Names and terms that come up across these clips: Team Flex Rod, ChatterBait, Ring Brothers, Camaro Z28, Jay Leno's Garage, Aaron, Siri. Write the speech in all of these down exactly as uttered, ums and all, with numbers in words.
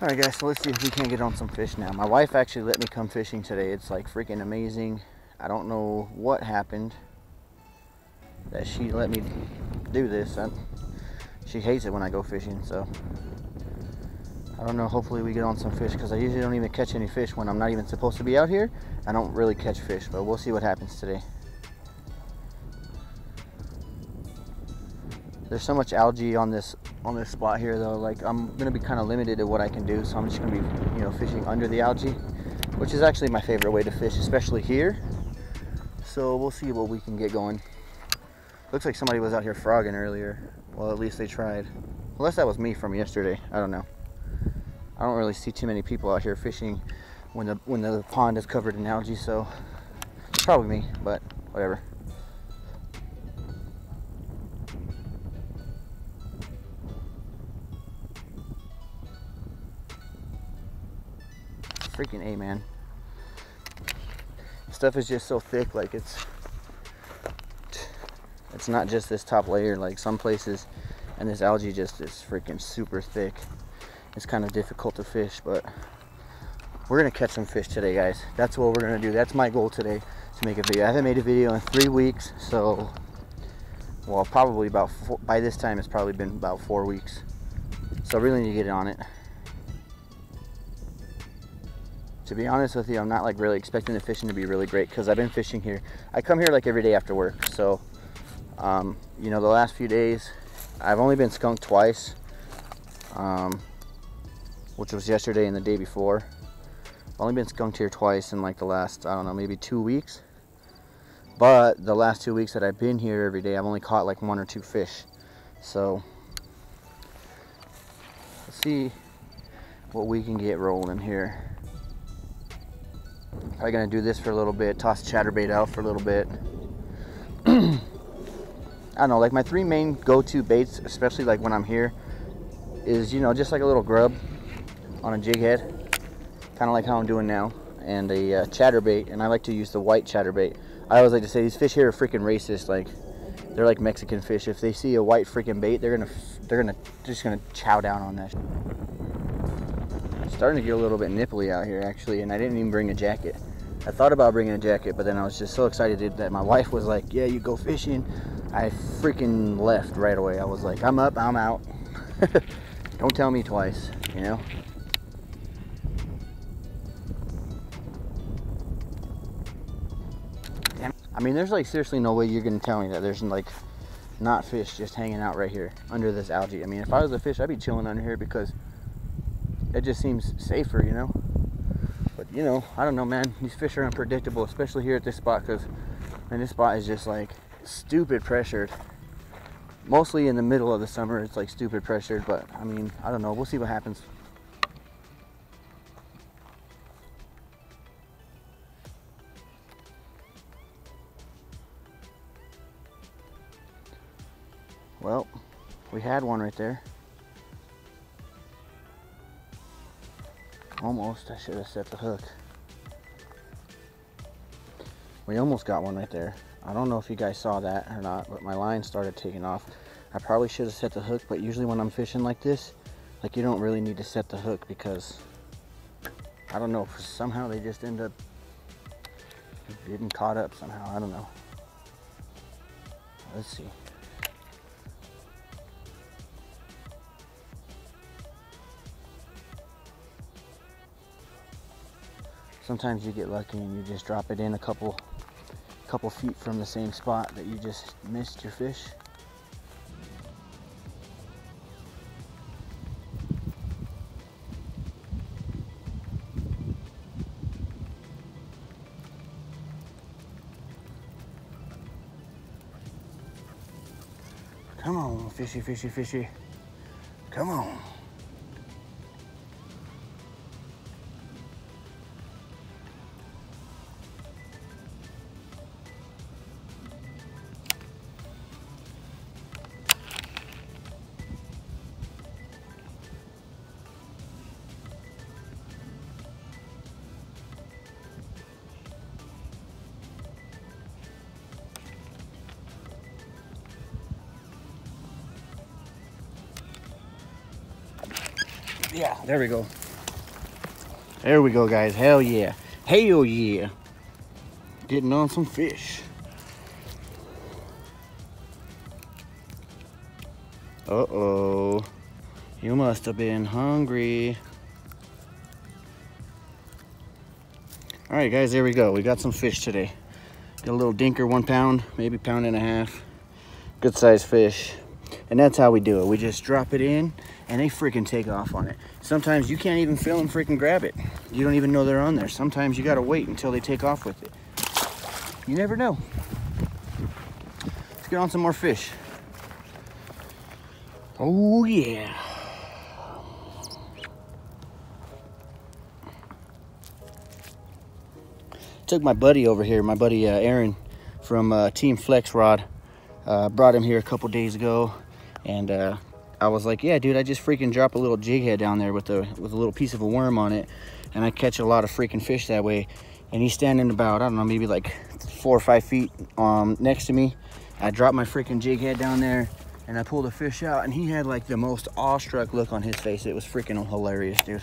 All right guys, so let's see if we can't get on some fish now. My wife actually let me come fishing today. It's like freaking amazing. I don't know what happened that she let me do this. I, she hates it when I go fishing, so I don't know. Hopefully we get on some fish, because I usually don't even catch any fish when I'm not even supposed to be out here. I don't really catch fish, but we'll see what happens today. There's so much algae on this on this spot here though, like I'm gonna be kind of limited to what I can do, so I'm just gonna be, you know, fishing under the algae, which is actually my favorite way to fish, especially here. So we'll see what we can get going. Looks like somebody was out here frogging earlier. Well, at least they tried. Unless that was me from yesterday, I don't know. I don't really see too many people out here fishing when the when the pond is covered in algae, so it's probably me, but whatever. Freaking A, man. Stuff is just so thick, like it's it's not just this top layer like some places, and this algae just is freaking super thick. It's kind of difficult to fish, but we're gonna catch some fish today, guys. That's what we're gonna do. That's my goal today, to make a video. I haven't made a video in three weeks, so well, probably about four, by this time it's probably been about four weeks, so I really need to get on it. To be honest with you, I'm not like really expecting the fishing to be really great, because I've been fishing here. I come here like every day after work, so um, you know, the last few days I've only been skunked twice, um, which was yesterday and the day before. I've only been skunked here twice in like the last, I don't know, maybe two weeks. But the last two weeks that I've been here every day, I've only caught like one or two fish. So let's see what we can get rolling here. Probably gonna do this for a little bit, toss ChatterBait out for a little bit. I don't know, like my three main go-to baits, especially like when I'm here, is, you know, just like a little grub on a jig head, kind of like how I'm doing now, and a uh, ChatterBait, and I like to use the white ChatterBait. I always like to say these fish here are freaking racist, like they're like Mexican fish. If they see a white freaking bait, they're gonna they're gonna just gonna chow down on that. Starting to get a little bit nipply out here actually, and I didn't even bring a jacket. I thought about bringing a jacket, but then I was just so excited that my wife was like, yeah, you go fishing. I freaking left right away. I was like, I'm up, I'm out. Don't tell me twice, you know. I mean, there's like seriously no way you're gonna tell me that there's like not fish just hanging out right here under this algae. I mean, if I was a fish, I'd be chilling under here, because it just seems safer, you know. But you know, I don't know, man, these fish are unpredictable, especially here at this spot, because and this spot is just like stupid pressured, mostly in the middle of the summer. It's like stupid pressured, but I mean, I don't know, we'll see what happens. Well, we had one right there. Almost, I should have set the hook. We almost got one right there. I don't know if you guys saw that or not, but my line started taking off. I probably should have set the hook, but usually when I'm fishing like this, like you don't really need to set the hook, because I don't know, somehow they just end up getting caught up somehow, I don't know. Let's see. Sometimes you get lucky and you just drop it in a couple couple feet from the same spot that you just missed your fish. Come on, fishy, fishy, fishy. Come on. Yeah, there we go. There we go, guys. Hell yeah. Hell yeah. Getting on some fish. Uh-oh. You must have been hungry. All right, guys, there we go. We got some fish today. Got a little dinker, one pound, maybe pound and a half. Good sized fish. And that's how we do it. We just drop it in and they freaking take off on it. Sometimes you can't even feel them freaking grab it. You don't even know they're on there. Sometimes you gotta wait until they take off with it. You never know. Let's get on some more fish. Oh yeah. Took my buddy over here, my buddy uh, Aaron from uh, Team Flex Rod. Uh, brought him here a couple days ago, and uh, I was like, yeah, dude, I just freaking drop a little jig head down there with a, with a little piece of a worm on it, and I catch a lot of freaking fish that way. And he's standing about, I don't know, maybe like four or five feet um, next to me. I dropped my freaking jig head down there, and I pulled a fish out, and he had like the most awestruck look on his face. It was freaking hilarious, dude.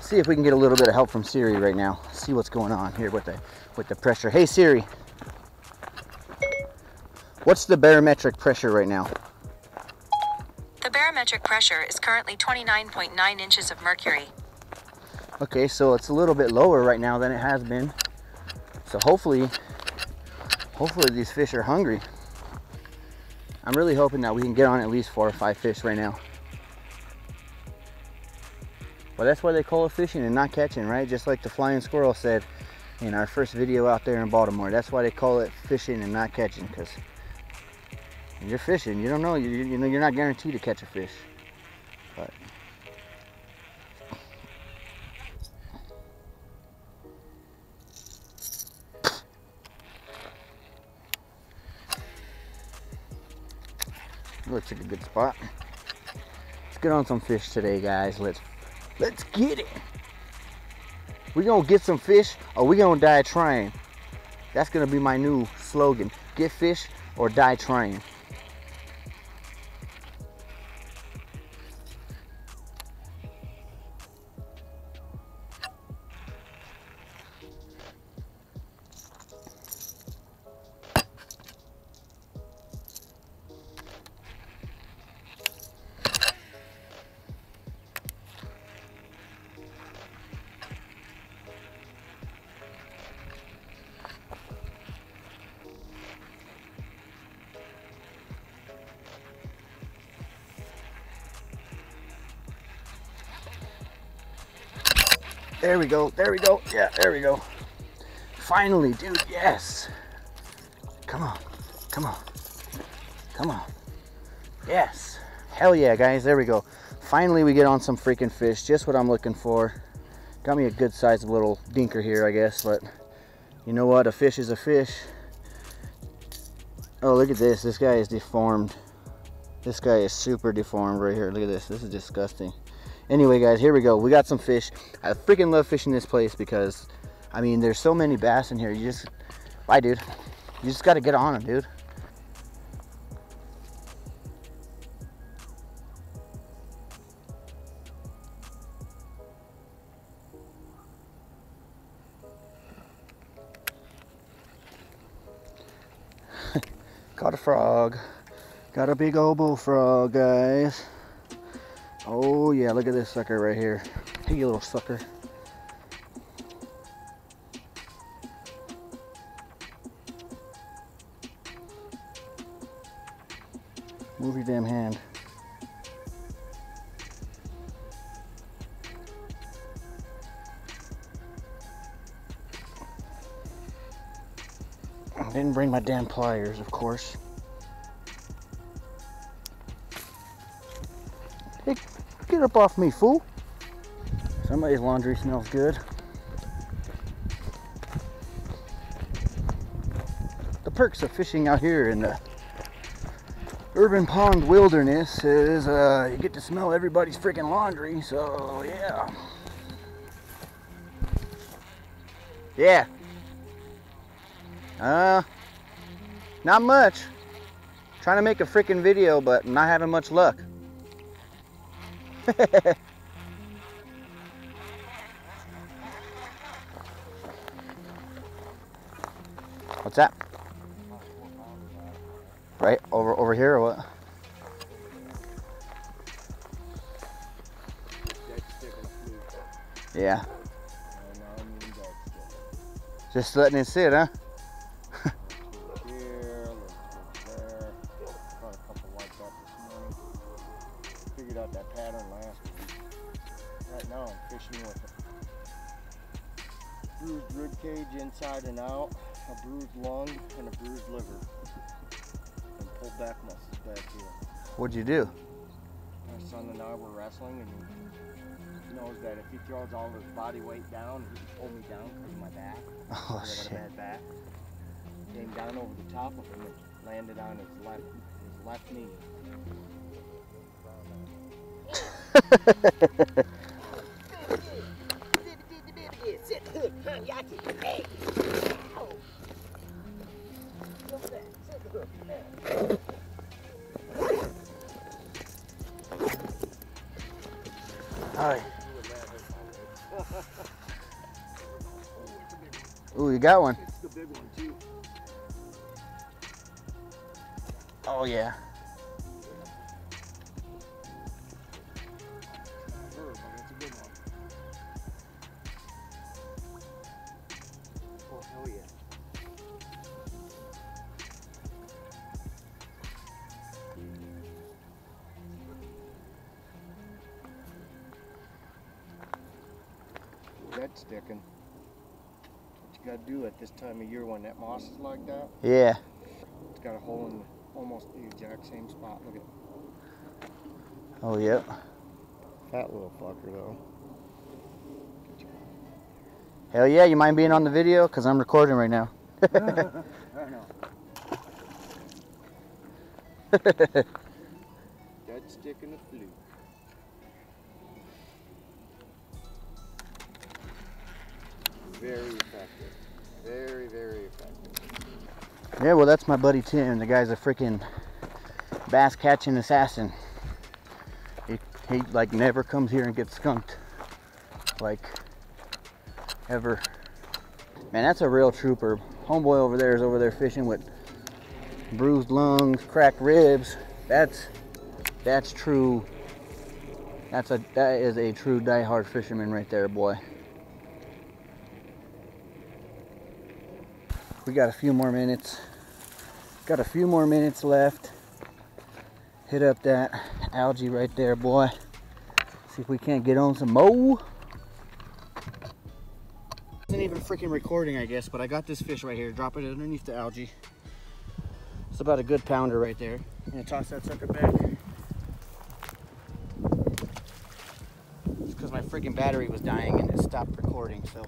See if we can get a little bit of help from Siri right now. See what's going on here with the with the pressure. Hey Siri, what's the barometric pressure right now? The barometric pressure is currently twenty-nine point nine inches of mercury. Okay, so it's a little bit lower right now than it has been. So hopefully, hopefully these fish are hungry. I'm really hoping that we can get on at least four or five fish right now. Well, that's why they call it fishing and not catching, right? Just like the flying squirrel said in our first video out there in Baltimore. That's why they call it fishing and not catching, because you're fishing. You don't know. You, you know, you're not guaranteed to catch a fish. But looks like a good spot. Let's get on some fish today, guys. Let's. Let's get it. We're gonna get some fish or we're gonna die trying. That's gonna be my new slogan. Get fish or die trying. There we go, there we go, yeah, there we go. Finally, dude, yes. Come on, come on, come on. Yes, hell yeah, guys, there we go. Finally, we get on some freaking fish, just what I'm looking for. Got me a good size little dinker here, I guess, but you know what, a fish is a fish. Oh, look at this, this guy is deformed. This guy is super deformed right here, look at this, this is disgusting. Anyway, guys, here we go. We got some fish. I freaking love fishing this place because, I mean, there's so many bass in here. You just, bye, dude. You just got to get on them, dude. Caught a frog. Got a big old bullfrog, guys. Oh yeah, look at this sucker right here. Hey, you little sucker. Move your damn hand. I didn't bring my damn pliers, of course. Get up off me, fool. Somebody's laundry smells good. The perks of fishing out here in the urban pond wilderness is uh, you get to smell everybody's freaking laundry, so yeah. Yeah. Uh, not much. Trying to make a freaking video, but not having much luck. What's that? Right over over here or what? Yeah. Just letting it sit, huh? Inside and out, a bruised lung and a bruised liver, and pulled back muscles back here. What'd you do? My son and I were wrestling, and he knows that if he throws all his body weight down, he can pull me down because of my back. Oh, shit. I got a bad back. Came down over the top of him and landed on his left, his left knee. Hi. Ooh, you got one. It's the big one too. Oh yeah. That's sticking. What you gotta do at this time of year when that moss is like that? Yeah. It's got a hole in the, almost the exact same spot. Look at it. Oh, yep. That little fucker, though. Hell yeah, you mind being on the video? Because I'm recording right now. I know. That's sticking a fluke. Very effective. Very, very effective. Yeah, well, that's my buddy Tim. The guy's a freaking bass catching assassin. He, he like, never comes here and gets skunked. Like, ever. Man, that's a real trooper. Homeboy over there is over there fishing with bruised lungs, cracked ribs. That's, that's true. That's a, that is a true diehard fisherman right there, boy. We got a few more minutes. Got a few more minutes left. Hit up that algae right there, boy. See if we can't get on some mo. Isn't even freaking recording, I guess, but I got this fish right here. Drop it underneath the algae. It's about a good pounder right there. I'm gonna toss that sucker back. It's because my freaking battery was dying and it stopped recording, so.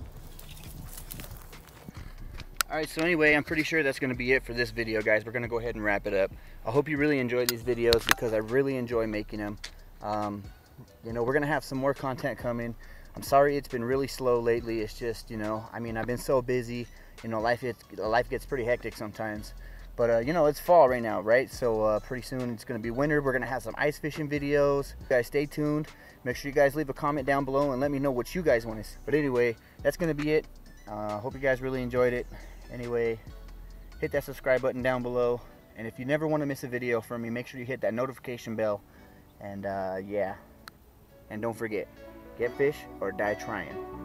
Alright, so anyway, I'm pretty sure that's going to be it for this video, guys. We're going to go ahead and wrap it up. I hope you really enjoy these videos because I really enjoy making them. Um, you know, we're going to have some more content coming. I'm sorry it's been really slow lately. It's just, you know, I mean, I've been so busy. You know, life, it's, life gets pretty hectic sometimes. But, uh, you know, it's fall right now, right? So uh, pretty soon it's going to be winter. We're going to have some ice fishing videos. You guys, stay tuned. Make sure you guys leave a comment down below and let me know what you guys want to see. But anyway, that's going to be it. I uh, hope you guys really enjoyed it. Anyway, hit that subscribe button down below, and if you never want to miss a video from me, make sure you hit that notification bell. And uh, yeah, and don't forget, get fish or die trying.